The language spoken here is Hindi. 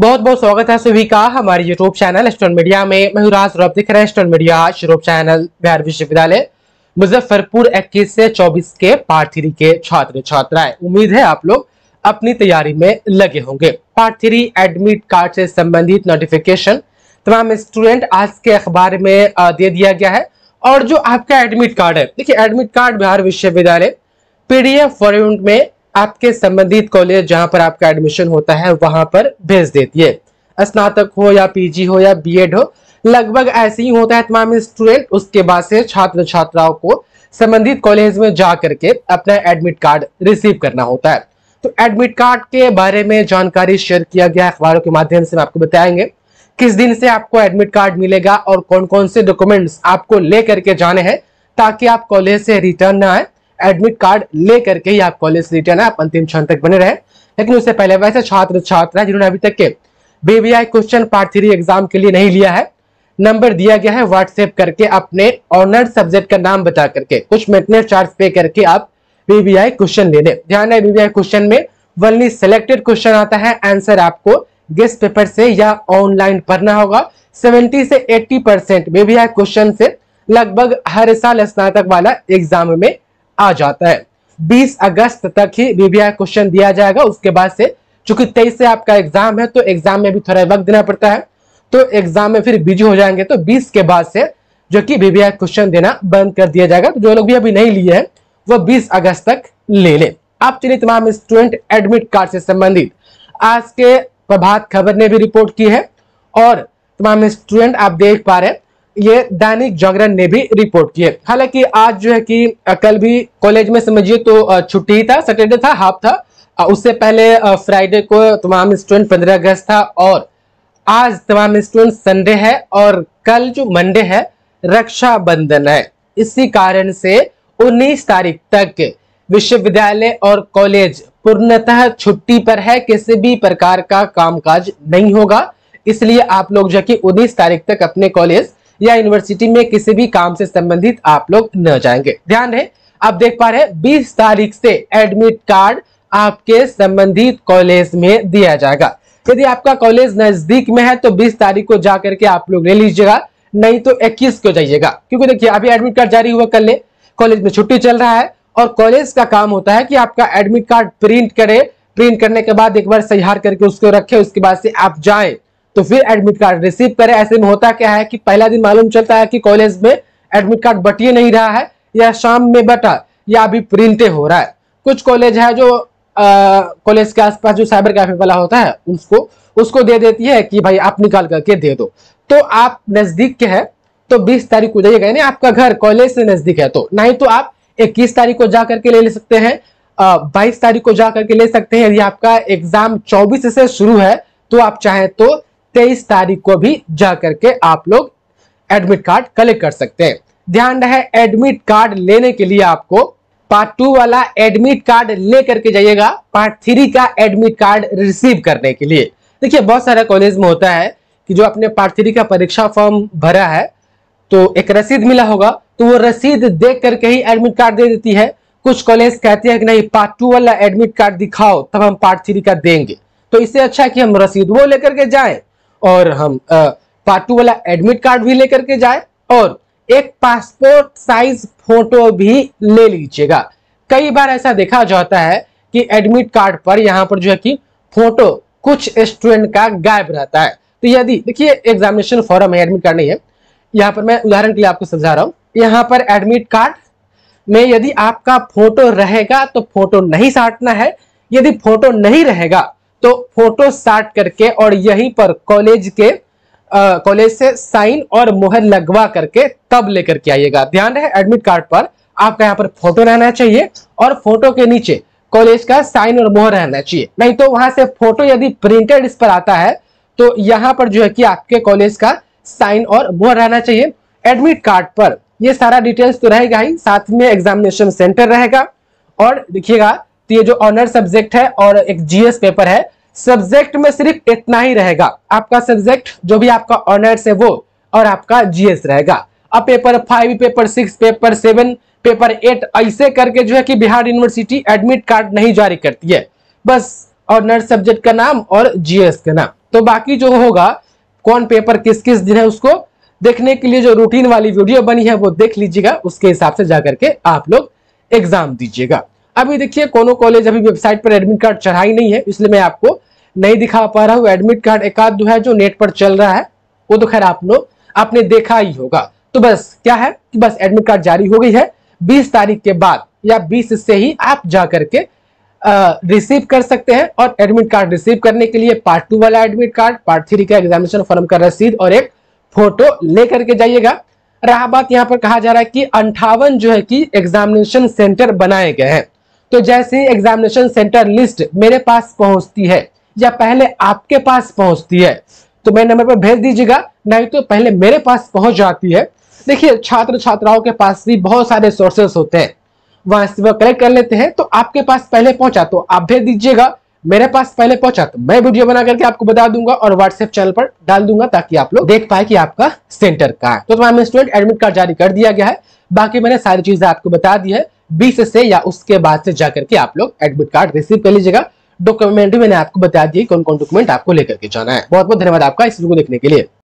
बहुत बहुत स्वागत है सभी का हमारे यूट्यूब चैनल स्टूडेंट मीडिया में। मैं हूं राज और आप देख रहे हैं student media YouTube channel. Bihar विश्वविद्यालय मुजफ्फरपुर 21 से 24 के पार्ट 3 के छात्र छात्राएं, उम्मीद है आप लोग अपनी तैयारी में लगे होंगे। पार्ट 3 एडमिट कार्ड से संबंधित नोटिफिकेशन तमाम स्टूडेंट आज के अखबार में दे दिया गया है। और जो आपका एडमिट कार्ड है, देखिए एडमिट कार्ड बिहार विश्वविद्यालय PDF फॉर्मेट में आपके संबंधित कॉलेज जहां पर आपका एडमिशन होता है वहां पर भेज देती है। स्नातक हो या PG हो या BEd हो, लगभग ऐसे ही होता है तमाम स्टूडेंट। उसके बाद से छात्र छात्राओं को संबंधित कॉलेज में जा करके अपना एडमिट कार्ड रिसीव करना होता है। तो एडमिट कार्ड के बारे में जानकारी शेयर किया गया अखबारों के माध्यम से। आपको बताएंगे किस दिन से आपको एडमिट कार्ड मिलेगा और कौन कौन से डॉक्यूमेंट्स आपको ले करके जाने हैं, ताकि आप कॉलेज से रिटर्न ना आए। एडमिट कार्ड ले करके ही आप कॉलेज रिटर्न है, आप अंतिम क्षण तक बने रहे। लेकिन उससे पहले वैसे छात्र छात्रा जिन्होंने अभी तक के BBI क्वेश्चन पार्ट 3 एग्जाम के लिए नहीं लिया है, नंबर दिया गया है व्हाट्सएप करके अपने ऑनर्स सब्जेक्ट का नाम बता करके कुछ मेंटेनेंस चार्ज पे करके आप BBI क्वेश्चन ले लें। ध्यान है, BBI क्वेश्चन में ओनली सिलेक्टेड क्वेश्चन आता है, आंसर आपको गेस्ट पेपर से या ऑनलाइन पढ़ना होगा। 70 से 80% BBI क्वेश्चन से लगभग हर साल स्नातक वाला एग्जाम में आ जाता है। 20 अगस्त तक ही BBI क्वेश्चन दिया जाएगा। उसके बाद से चूंकि 23 से आपका एग्जाम है, तो एग्जाम में भी थोड़ा वक्त देना पड़ता है, तो एग्जाम में फिर बिजी हो जाएंगे। तो 20 के बाद से जो कि BBI क्वेश्चन देना बंद कर दिया जाएगा। तो जो लोग भी अभी नहीं लिए हैं वो 20 अगस्त तक ले लें। आप चलिए तमाम स्टूडेंट एडमिट कार्ड से संबंधित आज के प्रभात खबर ने भी रिपोर्ट की है, और तमाम स्टूडेंट आप देख पा रहे हैं ये दैनिक जागरण ने भी रिपोर्ट की है। हालांकि आज जो है कि कल भी कॉलेज में समझिए तो छुट्टी था, सैटरडे था, हाफ था। उससे पहले फ्राइडे को तमाम स्टूडेंट 15 अगस्त था, और आज तमाम स्टूडेंट संडे है, और कल जो मंडे है रक्षाबंधन है। इसी कारण से 19 तारीख तक विश्वविद्यालय और कॉलेज पूर्णतः छुट्टी पर है, किसी भी प्रकार का कामकाज नहीं होगा। इसलिए आप लोग जो कि 19 तारीख तक अपने कॉलेज या यूनिवर्सिटी में किसी भी काम से संबंधित आप लोग न जाएंगे। ध्यान रहे, आप देख पा रहे हैं 20 तारीख से एडमिट कार्ड आपके संबंधित कॉलेज में दिया जाएगा। यदि आपका कॉलेज नजदीक में है तो 20 तारीख को जाकर के आप लोग ले लीजिएगा, नहीं तो 21 को जाइएगा। क्योंकि देखिए अभी एडमिट कार्ड जारी हुआ कल, कॉलेज में छुट्टी चल रहा है, और कॉलेज का काम होता है कि आपका एडमिट कार्ड प्रिंट करे, प्रिंट करने के बाद एक बार सहीहार करके उसको रखे, उसके बाद से आप जाए तो फिर एडमिट कार्ड रिसीव करें। ऐसे में होता क्या है कि पहला दिन मालूम चलता है कि कॉलेज में एडमिट कार्ड बटिए नहीं रहा है, या शाम में बटा, या अभी प्रिंटे हो रहा है। कुछ कॉलेज है जो कॉलेज के आसपास जो साइबर कैफे वाला होता है उसको दे देती है कि भाई आप निकाल करके दे दो। तो आप नजदीक के हैं तो 20 तारीख को जाइएगा, यानी आपका घर कॉलेज से नजदीक है तो। नहीं तो आप 21 तारीख को जा करके ले सकते हैं, 22 तारीख को जा करके ले सकते हैं। यदि आपका एग्जाम 24 से शुरू है तो आप चाहें तो 23 तारीख को भी जा करके आप लोग एडमिट कार्ड कलेक्ट कर सकते हैं। ध्यान रहे, एडमिट कार्ड लेने के लिए आपको पार्ट 2 वाला एडमिट कार्ड ले करके जाइएगा, पार्ट 3 का एडमिट कार्ड रिसीव करने के लिए। देखिए बहुत सारे कॉलेज में होता है कि जो अपने पार्ट 3 का परीक्षा फॉर्म भरा है तो एक रसीद मिला होगा, तो वो रसीद देख करके ही एडमिट कार्ड दे देती है। कुछ कॉलेज कहते हैं कि नहीं, पार्ट 2 वाला एडमिट कार्ड दिखाओ तब हम पार्ट 3 का देंगे। तो इससे अच्छा है कि हम रसीद वो लेकर के जाए, और हम पार्ट 2 वाला एडमिट कार्ड भी लेकर के जाए, और एक पासपोर्ट साइज फोटो भी ले लीजिएगा। कई बार ऐसा देखा जाता है कि एडमिट कार्ड पर यहाँ पर जो है कि फोटो कुछ स्टूडेंट का गायब रहता है। तो यदि देखिए एग्जामिनेशन फॉर्म है, एडमिट कार्ड नहीं है। यहाँ पर मैं उदाहरण के लिए आपको समझा रहा हूँ। यहाँ पर एडमिट कार्ड में यदि आपका फोटो रहेगा तो फोटो नहीं साटना है, यदि फोटो नहीं रहेगा तो फोटो साट करके और यहीं पर कॉलेज से साइन और मोहर लगवा करके तब लेकर के आइएगा। ध्यान रहे, एडमिट कार्ड पर आपका यहाँ पर फोटो रहना चाहिए, और फोटो के नीचे कॉलेज का साइन और मोहर रहना चाहिए। नहीं तो वहां से फोटो यदि प्रिंटेड इस पर आता है तो यहाँ पर जो है कि आपके कॉलेज का साइन और मोहर रहना चाहिए। एडमिट कार्ड पर ये सारा डिटेल्स तो रहेगा ही, साथ में एग्जामिनेशन सेंटर रहेगा। और देखिएगा तो ये जो ऑनर्स सब्जेक्ट है और एक GS पेपर है, सब्जेक्ट में सिर्फ इतना ही रहेगा। आपका सब्जेक्ट जो भी आपका ऑनर्स है वो, और आपका GS रहेगा। अब पेपर 5, पेपर 6, पेपर 7, पेपर 8 ऐसे करके जो है कि बिहार यूनिवर्सिटी एडमिट कार्ड नहीं जारी करती है, बस ऑनर्स सब्जेक्ट का नाम और GS का नाम। तो बाकी जो होगा कौन पेपर किस किस दिन है उसको देखने के लिए जो रूटीन वाली वीडियो बनी है वो देख लीजिएगा, उसके हिसाब से जाकर के आप लोग एग्जाम दीजिएगा। अभी देखिए कोनो कॉलेज अभी वेबसाइट पर एडमिट कार्ड चढ़ा ही नहीं है, इसलिए मैं आपको नहीं दिखा पा रहा हूँ। एडमिट कार्ड एक आध दो है जो नेट पर चल रहा है, वो तो खैर आप लोग आपने देखा ही होगा। तो बस क्या है कि बस एडमिट कार्ड जारी हो गई है 20 तारीख के बाद या 20 से ही आप जा करके रिसीव कर सकते हैं। और एडमिट कार्ड रिसीव करने के लिए पार्ट 2 वाला एडमिट कार्ड, पार्ट 3 का एग्जामिनेशन फॉर्म का रसीद और एक फोटो लेकर के जाइएगा। रहा बात यहाँ पर कहा जा रहा है कि 58 जो है कि एग्जामिनेशन सेंटर बनाए गए हैं, तो जैसे एग्जामिनेशन सेंटर लिस्ट मेरे पास पहुंचती है या पहले आपके पास पहुंचती है तो मेरे नंबर पर भेज दीजिएगा, नहीं तो पहले मेरे पास पहुंच जाती है। देखिए छात्र छात्राओं के पास भी बहुत सारे सोर्सेस होते हैं, वहां से वो कलेक्ट कर लेते हैं। तो आपके पास पहले पहुंचा तो आप भेज दीजिएगा, मेरे पास पहले पहुंचा तो मैं वीडियो बना करके आपको बता दूंगा और व्हाट्सएप चैनल पर डाल दूंगा ताकि आप लोग देख पाए कि आपका सेंटर कहाँ है। तो तुम्हारा स्टूडेंट एडमिट कार्ड जारी कर दिया गया है, बाकी मैंने सारी चीजें आपको बता दी है। 20 से या उसके बाद से जाकर के आप लोग एडमिट कार्ड रिसीव कर लीजिएगा। डॉक्यूमेंट भी मैंने आपको बता दिए कौन कौन डॉक्यूमेंट आपको लेकर के जाना है। बहुत बहुत धन्यवाद आपका इस वीडियो को देखने के लिए।